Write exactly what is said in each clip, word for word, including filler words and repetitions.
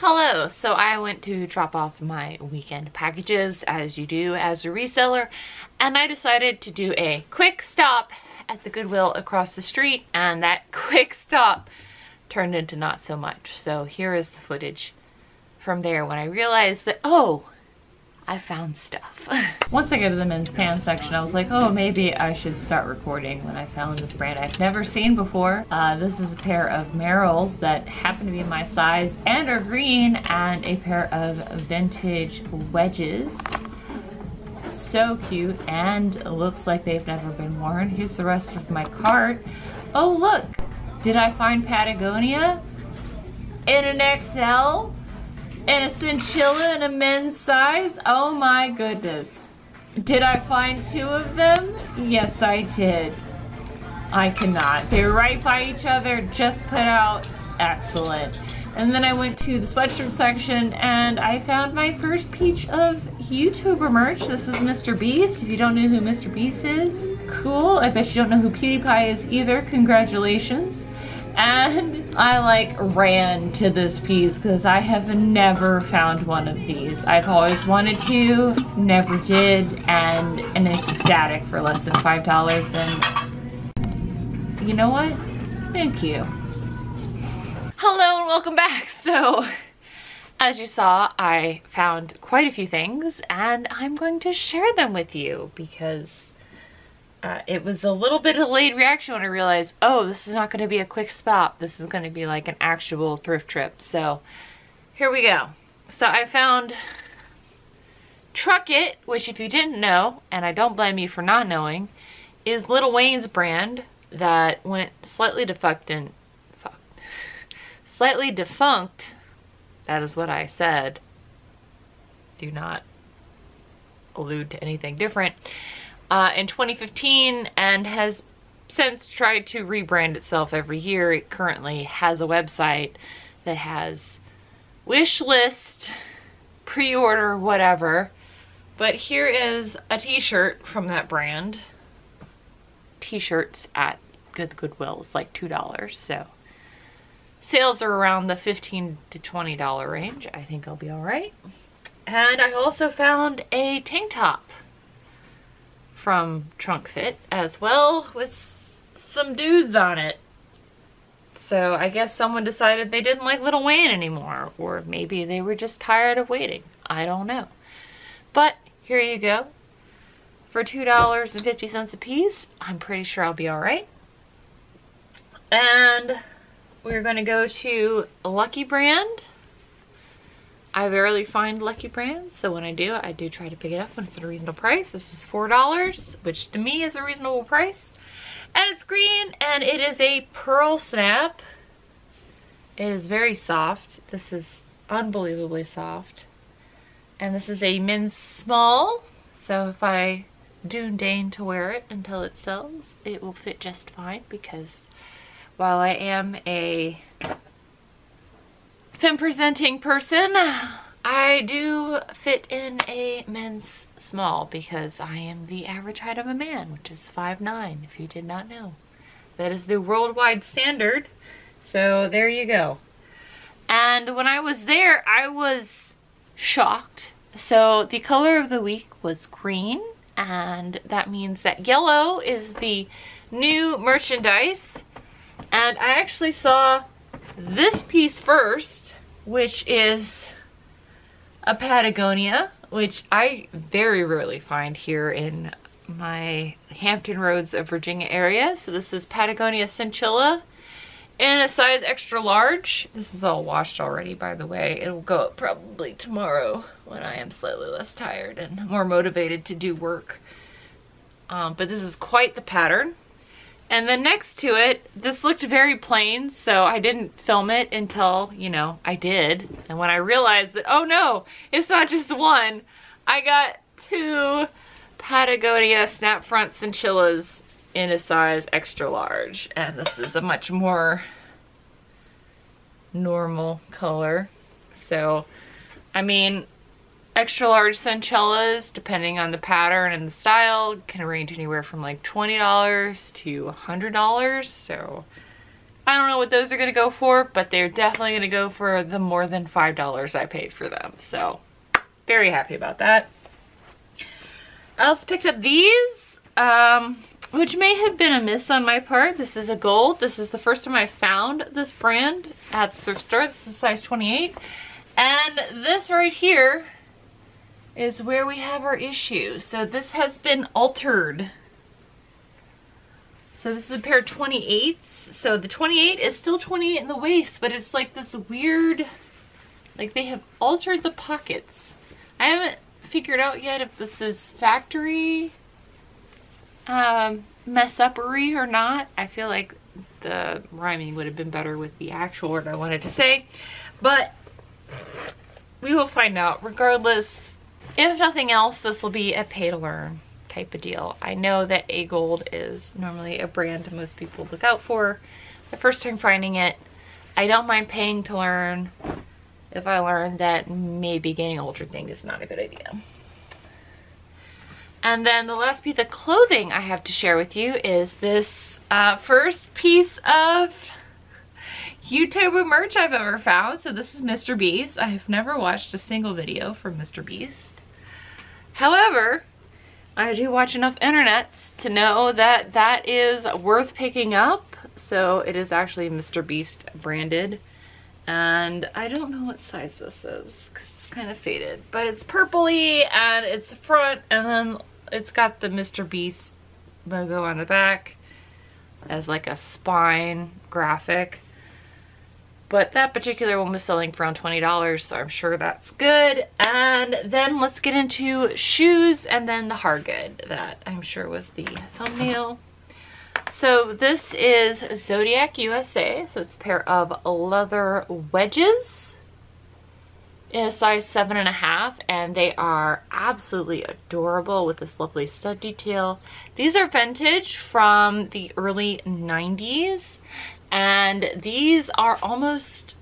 Hello, so I went to drop off my weekend packages, as you do as a reseller, and I decided to do a quick stop at the Goodwill across the street, and that quick stop turned into not so much. So here is the footage from there when I realized that, oh, I found stuff. Once I go to the men's pants section, I was like, oh, maybe I should start recording when I found this brand I've never seen before. Uh, this is a pair of Merrells that happen to be my size and are green, and a pair of vintage wedges. So cute, and looks like they've never been worn. Here's the rest of my cart. Oh, look, did I find Patagonia in an X L? And a chinchilla in a men's size? Oh my goodness. Did I find two of them? Yes, I did. I cannot. They're right by each other, just put out. Excellent. And then I went to the sweatshirt section and I found my first peach of YouTuber merch. This is Mister Beast. If you don't know who Mister Beast is, cool. I bet you don't know who PewDiePie is either. Congratulations. And I like ran to this piece because I have never found one of these. I've always wanted to, never did, and an ecstatic for less than five dollars, and you know what? Thank you. Hello and welcome back. So as you saw, I found quite a few things and I'm going to share them with you because Uh, it was a little bit of a delayed reaction when I realized, oh, this is not going to be a quick stop. This is going to be like an actual thrift trip. So here we go. So I found Trukfit, which if you didn't know, and I don't blame you for not knowing, is Lil Wayne's brand that went slightly defunct and fuck, slightly defunct. That is what I said. Do not allude to anything different. Uh, in twenty fifteen, and has since tried to rebrand itself every year. It currently has a website that has wish list, pre-order, whatever. But here is a t-shirt from that brand. T-shirts at Good Goodwill is like two dollars, so sales are around the fifteen to twenty dollar range. I think I'll be all right. And I also found a tank top from Trukfit as well, with some dudes on it. So I guess someone decided they didn't like Lil Wayne anymore, or maybe they were just tired of waiting. I don't know. But here you go. For two dollars and fifty cents a piece, I'm pretty sure I'll be all right. And we're gonna go to Lucky Brand. I rarely find Lucky Brand, so when I do, I do try to pick it up when it's at a reasonable price. This is four dollars, which to me is a reasonable price. And it's green, and it is a pearl snap. It is very soft. This is unbelievably soft. And this is a men's small, so if I do deign to wear it until it sells, it will fit just fine, because while I am a femme presenting person, I do fit in a men's small because I am the average height of a man, which is five nine, if you did not know. That is the worldwide standard, so there you go. And when I was there, I was shocked. So the color of the week was green, and that means that yellow is the new merchandise. And I actually saw this piece first, which is a Patagonia, which I very rarely find here in my Hampton Roads of Virginia area. So this is Patagonia chinchilla in a size extra large. This is all washed already, by the way. It'll go up probably tomorrow when I am slightly less tired and more motivated to do work. Um, but this is quite the pattern. And then next to it, this looked very plain, so I didn't film it until, you know, I did. And when I realized that, oh no, it's not just one. I got two Patagonia snap front chinchillas in a size extra large. And this is a much more normal color. So, I mean, extra large chinchillas, depending on the pattern and the style, can range anywhere from like twenty dollars to one hundred dollars. So I don't know what those are gonna go for, but they're definitely gonna go for the more than five dollars I paid for them. So very happy about that. I also picked up these, um, which may have been a miss on my part. This is a gold. This is the first time I found this brand at the thrift store. This is size twenty-eight. And this right here is where we have our issue. So this has been altered. So this is a pair of twenty-eights. So the twenty-eight is still twenty-eight in the waist, but it's like this weird, like they have altered the pockets. I haven't figured out yet if this is factory um, mess-uppery or not. I feel like the rhyming would have been better with the actual word I wanted to say, but we will find out. Regardless, if nothing else, this will be a pay-to-learn type of deal. I know that A Gold is normally a brand most people look out for. The first time finding it, I don't mind paying to learn if I learn that maybe getting an older thing is not a good idea. And then the last piece of clothing I have to share with you is this uh, first piece of YouTube merch I've ever found. So this is Mister Beast. I have never watched a single video from Mister Beast. However, I do watch enough internets to know that that is worth picking up. So it is actually Mister Beast branded. And I don't know what size this is because it's kind of faded, but it's purpley and it's the front, and then it's got the Mister Beast logo on the back as like a spine graphic. But that particular one was selling for around twenty dollars, so I'm sure that's good. And then let's get into shoes and then the hard good that I'm sure was the thumbnail. So this is Zodiac U S A. So it's a pair of leather wedges in a size seven and a half, and they are absolutely adorable with this lovely stud detail. These are vintage from the early nineties. And these are almost,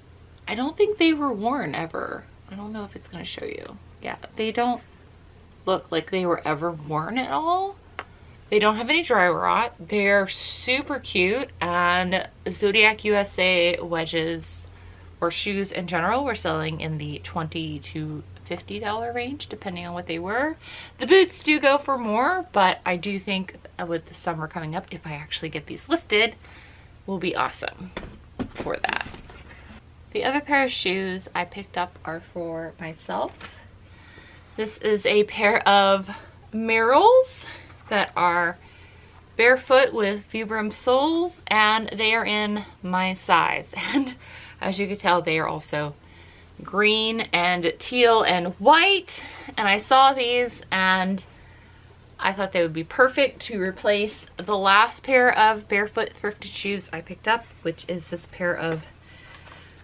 I don't think they were worn ever. I don't know if it's going to show you. Yeah, they don't look like they were ever worn at all. They don't have any dry rot. They're super cute, and Zodiac U S A wedges or shoes in general were selling in the twenty to fifty dollar range, depending on what they were. The boots do go for more, but I do think with the summer coming up, if I actually get these listed, will be awesome for that. The other pair of shoes I picked up are for myself. This is a pair of Merrells that are barefoot with Vibram soles, and they are in my size. And as you can tell, they are also green and teal and white. And I saw these and I thought they would be perfect to replace the last pair of barefoot thrifted shoes I picked up, which is this pair of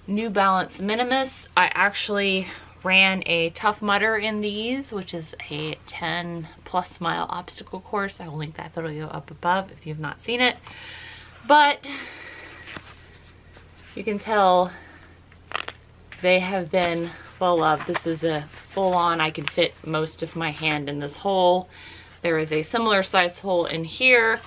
New Balance Minimus. I actually ran a Tough Mudder in these, which is a ten plus mile obstacle course. I will link that video up above if you've not seen it. But you can tell they have been well loved. This is a full on, I can fit most of my hand in this hole. There is a similar size hole in here,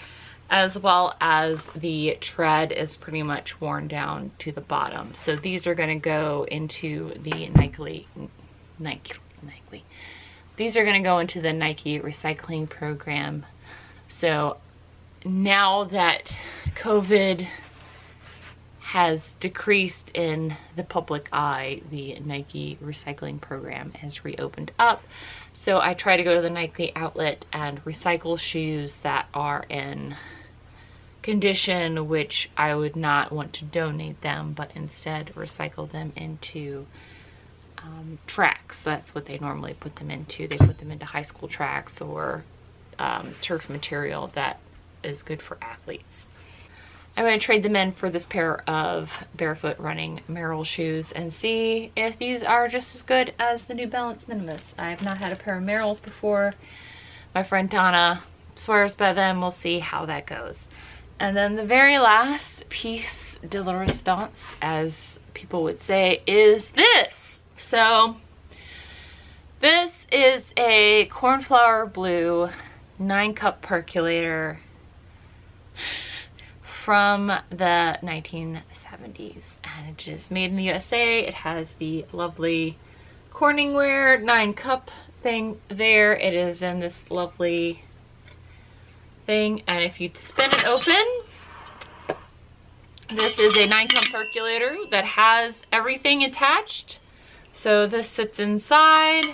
as well as the tread is pretty much worn down to the bottom. So these are gonna go into the Nike, Nike, Nike. These are gonna go into the Nike recycling program. So now that COVID has decreased in the public eye, the Nike recycling program has reopened up. So I try to go to the Nike outlet and recycle shoes that are in condition which I would not want to donate them, but instead recycle them into um, tracks. That's what they normally put them into. They put them into high school tracks or um, turf material that is good for athletes. I'm going to trade them in for this pair of barefoot running Merrell shoes and see if these are just as good as the New Balance Minimus. I have not had a pair of Merrells before. My friend Donna swears by them. We'll see how that goes. And then the very last piece de la resistance, as people would say, is this. So this is a cornflower blue nine cup percolator from the nineteen seventies, and it is made in the U S A. It has the lovely Corningware nine cup thing there. It is in this lovely thing, and if you spin it open, this is a nine cup percolator that has everything attached. So this sits inside.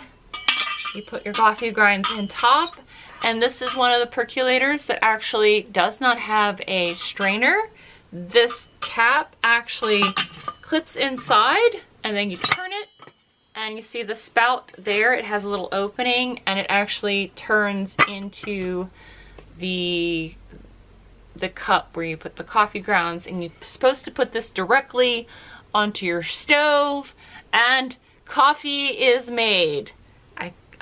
You put your coffee grinds in top, and this is one of the percolators that actually does not have a strainer. This cap actually clips inside, and then you turn it, and you see the spout there. It has a little opening, and it actually turns into the the cup where you put the coffee grounds, and you're supposed to put this directly onto your stove, and coffee is made.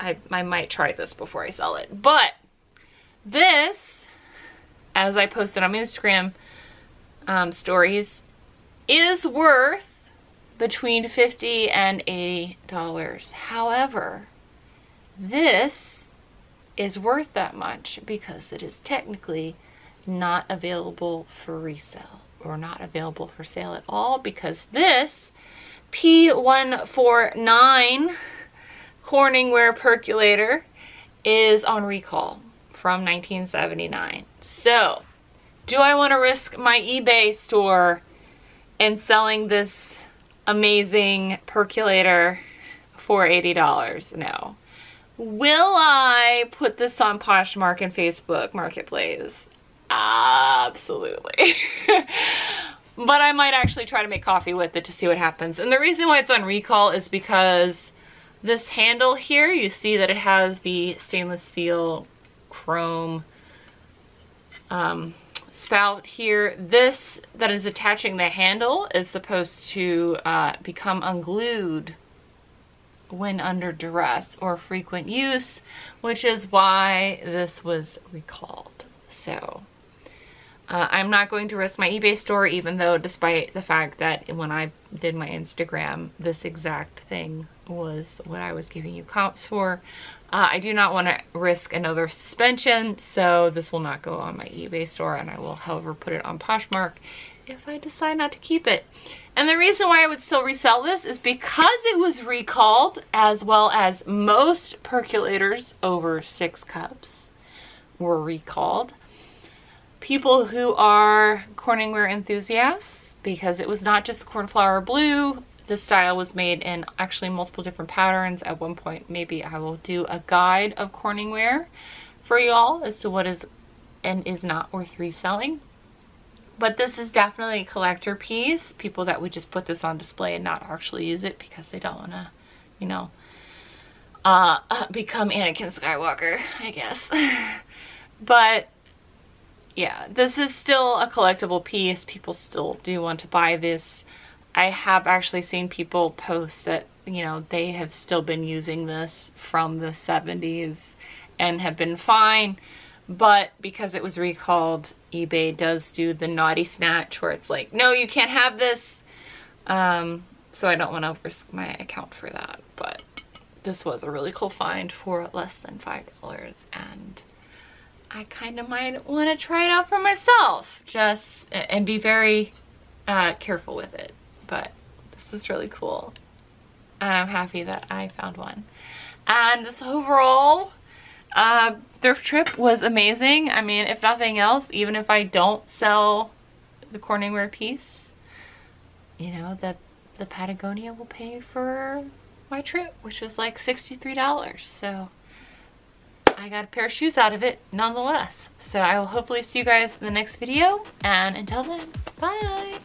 I, I might try this before I sell it, but this, as I posted on Instagram um, stories, is worth between fifty dollars and eighty dollars. However, this is worth that much because it is technically not available for resale, or not available for sale at all, because this P one four nine Corningware percolator is on recall from nineteen seventy-nine. So, do I want to risk my eBay store and selling this amazing percolator for eighty dollars? No. Will I put this on Poshmark and Facebook Marketplace? Absolutely. But I might actually try to make coffee with it to see what happens. And the reason why it's on recall is because this handle here, you see that it has the stainless steel chrome um, spout here. This that is attaching the handle is supposed to uh, become unglued when under duress or frequent use, which is why this was recalled. So uh, I'm not going to risk my eBay store, even though, despite the fact that when I did my Instagram, this exact thing was what I was giving you comps for. Uh, I do not want to risk another suspension, so this will not go on my eBay store, and I will, however, put it on Poshmark if I decide not to keep it. And the reason why I would still resell this is because it was recalled, as well as most percolators over six cups were recalled. People who are Corningware enthusiasts, because it was not just cornflower blue. This style was made in actually multiple different patterns. At one point, maybe I will do a guide of Corningware for y'all as to what is and is not worth reselling. But this is definitely a collector piece. People that would just put this on display and not actually use it because they don't want to, you know, uh, become Anakin Skywalker, I guess. But yeah, this is still a collectible piece. People still do want to buy this. I have actually seen people post that, you know, they have still been using this from the seventies and have been fine, but because it was recalled, eBay does do the naughty snatch where it's like, no, you can't have this. Um, so I don't want to risk my account for that, but this was a really cool find for less than five dollars, and I kind of might want to try it out for myself, just and be very uh, careful with it. But this is really cool, and I'm happy that I found one. And this overall uh, thrift trip was amazing. I mean, if nothing else, even if I don't sell the Corningware piece, you know, that the Patagonia will pay for my trip, which was like sixty-three dollars. So I got a pair of shoes out of it nonetheless. So I will hopefully see you guys in the next video, and until then, bye.